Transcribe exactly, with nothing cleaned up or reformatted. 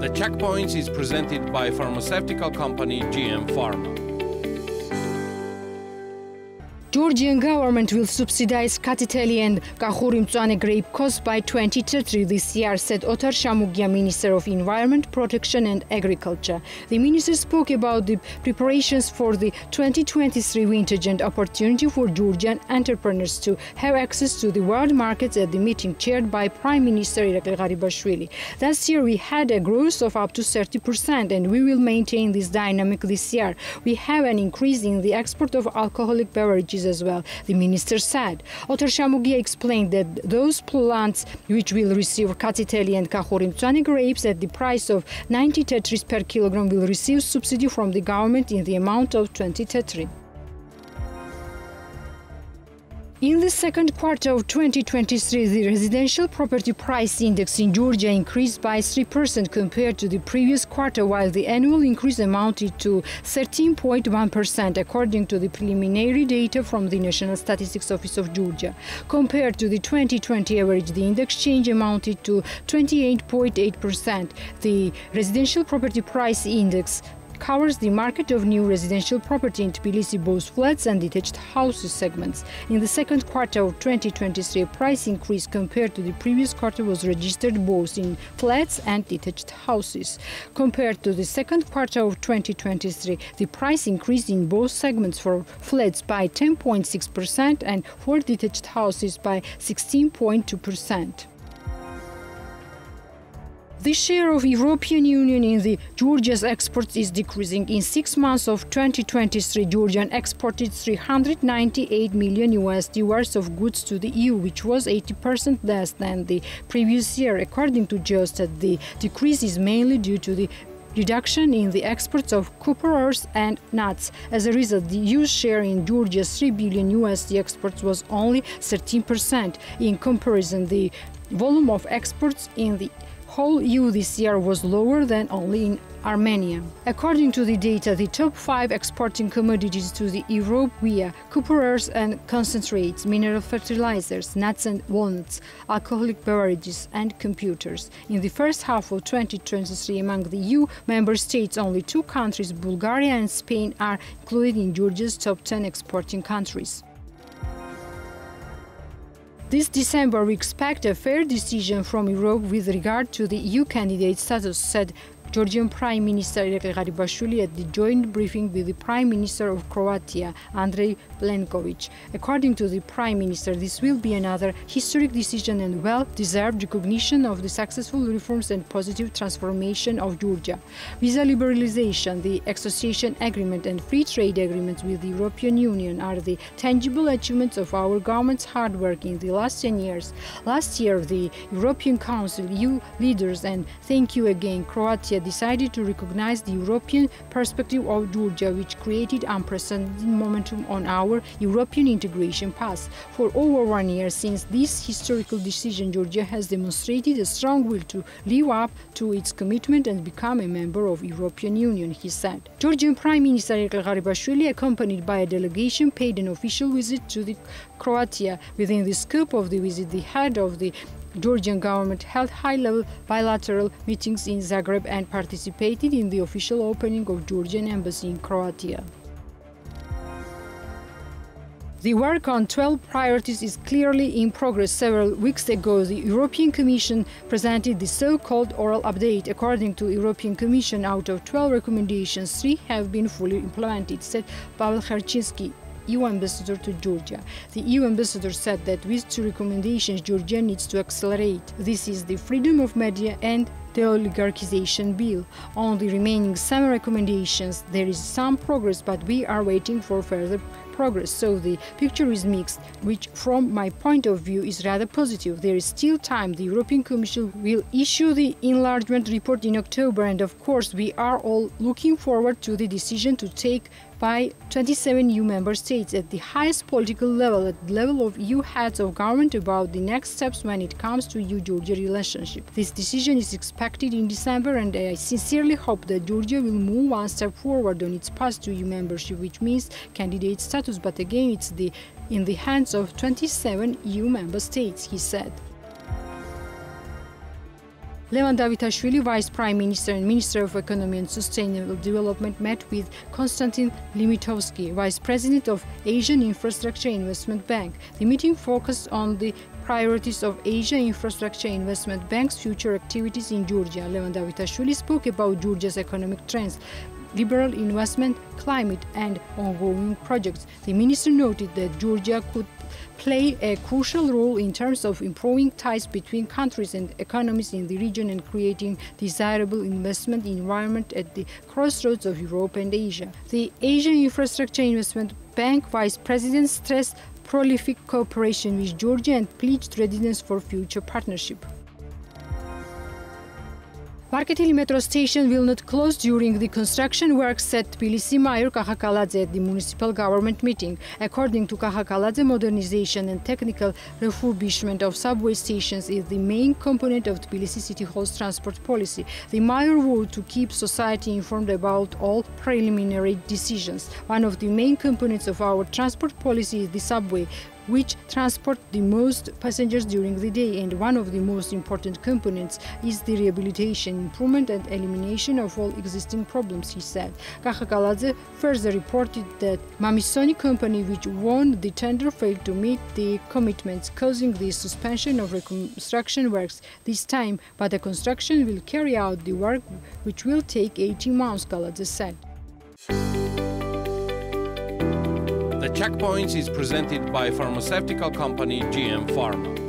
The Checkpoints is presented by pharmaceutical company G M Pharma. Georgian government will subsidize Rkatsiteli and Kakhuri Mtsvane grape costs by twenty thirty this year, said Otar Shamugia, Minister of Environment, Protection and Agriculture. The minister spoke about the preparations for the twenty twenty-three vintage and opportunity for Georgian entrepreneurs to have access to the world markets at the meeting chaired by Prime Minister Irakli Garibashvili. Last year we had a growth of up to thirty percent and we will maintain this dynamic this year. We have an increase in the export of alcoholic beverages as well, the minister said. Otar Shamugia explained that those plants which will receive Rkatsiteli and Kakhuri Mtsvane grapes at the price of ninety tetris per kilogram will receive subsidy from the government in the amount of twenty tetris. In the second quarter of twenty twenty-three, the residential property price index in Georgia increased by three percent compared to the previous quarter, while the annual increase amounted to thirteen point one percent, according to the preliminary data from the National Statistics Office of Georgia. Compared to the twenty twenty average, the index change amounted to twenty-eight point eight percent. The residential property price index covers the market of new residential property in Tbilisi, both flats and detached houses segments. In the second quarter of twenty twenty-three, a price increase compared to the previous quarter was registered both in flats and detached houses. Compared to the second quarter of twenty twenty-three, the price increased in both segments for flats by ten point six percent and for detached houses by sixteen point two percent. The share of European Union in the Georgia's exports is decreasing. In six months of twenty twenty-three, Georgia exported three hundred ninety-eight million U S D worth of goods to the E U, which was eighty percent less than the previous year. According to Geostat, the decrease is mainly due to the reduction in the exports of copper ores and nuts. As a result, the E U's share in Georgia's three billion U S D exports was only thirteen percent. In comparison, the volume of exports in the whole E U this year was lower than only in Armenia. According to the data, the top five exporting commodities to the Europe were copper ores and concentrates, mineral fertilizers, nuts and walnuts, alcoholic beverages and computers. In the first half of twenty twenty-three, among the E U member states, only two countries, Bulgaria and Spain, are included in Georgia's top ten exporting countries. This December, we expect a fair decision from Europe with regard to the E U candidate status, said Georgian Prime Minister Irakli Garibashvili at the joint briefing with the Prime Minister of Croatia, Andrej Plenković. According to the Prime Minister, this will be another historic decision and well-deserved recognition of the successful reforms and positive transformation of Georgia. Visa liberalization, the association agreement and free trade agreements with the European Union are the tangible achievements of our government's hard work in the last ten years. Last year, the European Council, E U leaders and thank you again, Croatia, decided to recognize the European perspective of Georgia, which created unprecedented momentum on our European integration path. For over one year since this historical decision, Georgia has demonstrated a strong will to live up to its commitment and become a member of the European Union, he said. Georgian Prime Minister Irakli Garibashvili, accompanied by a delegation, paid an official visit to the Croatia. Within the scope of the visit, the head of the Georgian government held high-level bilateral meetings in Zagreb and participated in the official opening of Georgian embassy in Croatia. The work on twelve priorities is clearly in progress. Several weeks ago, the European Commission presented the so-called oral update. According to the European Commission, out of twelve recommendations, three have been fully implemented, said Pawel Herczynski, E U ambassador to Georgia. The E U ambassador said that with two recommendations, Georgia needs to accelerate. This is the freedom of media and the oligarchization bill. On the remaining seven recommendations, there is some progress, but we are waiting for further progress, so the picture is mixed, which from my point of view is rather positive. There is still time. The European Commission will issue the enlargement report in October, and of course we are all looking forward to the decision to take by twenty-seven E U member states at the highest political level, at the level of E U heads of government, about the next steps when it comes to E U-Georgia relationship. This decision is expected in December, and I sincerely hope that Georgia will move one step forward on its path to E U membership, which means candidate status, but again it's the, in the hands of twenty-seven E U member states, he said. Levan Davitashvili, Vice Prime Minister and Minister of Economy and Sustainable Development, met with Konstantin Limitovski, Vice President of Asian Infrastructure Investment Bank. The meeting focused on the priorities of Asia Infrastructure Investment Bank's future activities in Georgia. Levan Davitashvili spoke about Georgia's economic trends, liberal investment, climate and ongoing projects. The minister noted that Georgia could play a crucial role in terms of improving ties between countries and economies in the region and creating desirable investment environment at the crossroads of Europe and Asia. The Asian Infrastructure Investment Bank Vice President stressed prolific cooperation with Georgia and pledged readiness for future partnership. Varketili metro station will not close during the construction works, said Tbilisi Mayor Kakha Kaladze at the municipal government meeting. According to Kakha Kaladze, modernization and technical refurbishment of subway stations is the main component of Tbilisi City Hall's transport policy. The mayor vowed to keep society informed about all preliminary decisions. One of the main components of our transport policy is the subway, which transport the most passengers during the day, and one of the most important components is the rehabilitation, improvement and elimination of all existing problems, he said. Kakha Kaladze further reported that Mamisoni company, which won the tender, failed to meet the commitments, causing the suspension of reconstruction works this time, but the construction will carry out the work, which will take eighteen months, Kaladze said. The Checkpoints is presented by pharmaceutical company G M Pharma.